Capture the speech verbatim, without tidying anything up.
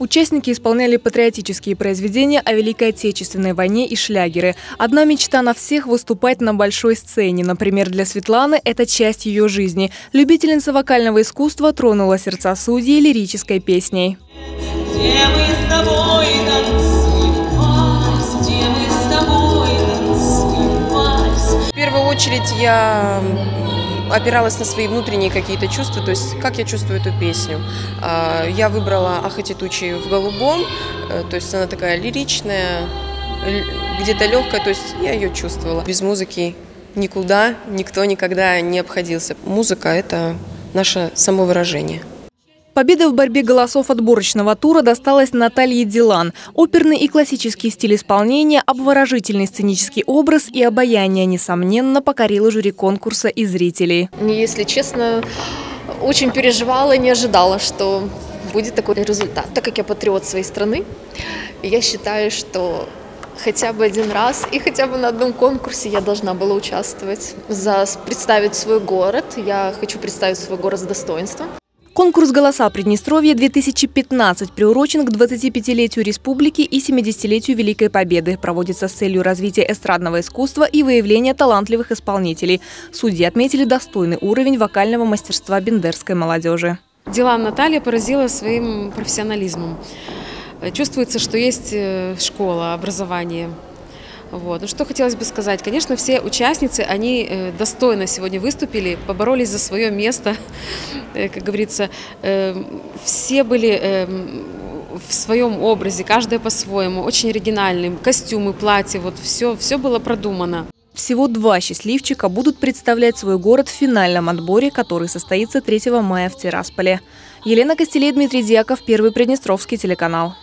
Участники исполняли патриотические произведения о Великой Отечественной войне и шлягеры. Одна мечта на всех – выступать на большой сцене. Например, для Светланы это часть ее жизни. Любительница вокального искусства тронула сердца судьи лирической песней. Где мы с тобой танцуем, где мы с тобой танцуем. В первую очередь я опиралась на свои внутренние какие-то чувства, то есть как я чувствую эту песню. Я выбрала «Ах, эти тучи в голубом», то есть она такая лиричная, где-то легкая, то есть я ее чувствовала. Без музыки никуда, никто никогда не обходился. Музыка – это наше самовыражение. Победа в борьбе голосов отборочного тура досталась Наталье Дилан. Оперный и классический стиль исполнения, обворожительный сценический образ и обаяние, несомненно, покорило жюри конкурса и зрителей. Если честно, очень переживала и не ожидала, что будет такой результат. Так как я патриот своей страны, я считаю, что хотя бы один раз и хотя бы на одном конкурсе я должна была участвовать. За представить свой город, я хочу представить свой город с достоинством. Конкурс «Голоса Приднестровья-две тысячи пятнадцать» приурочен к двадцатипятилетию Республики и семидесятилетию Великой Победы. Проводится с целью развития эстрадного искусства и выявления талантливых исполнителей. Судьи отметили достойный уровень вокального мастерства бендерской молодежи. Дилан Наталья поразила своим профессионализмом. Чувствуется, что есть школа, образование. Вот. Ну, что хотелось бы сказать, конечно, все участницы, они достойно сегодня выступили, поборолись за свое место, как говорится, все были в своем образе, каждая по-своему, очень оригинальным, костюмы, платья, вот все, все было продумано. Всего два счастливчика будут представлять свой город в финальном отборе, который состоится третьего мая в Тирасполе. Елена Костелей, Дмитрий Дьяков, Первый Приднестровский телеканал.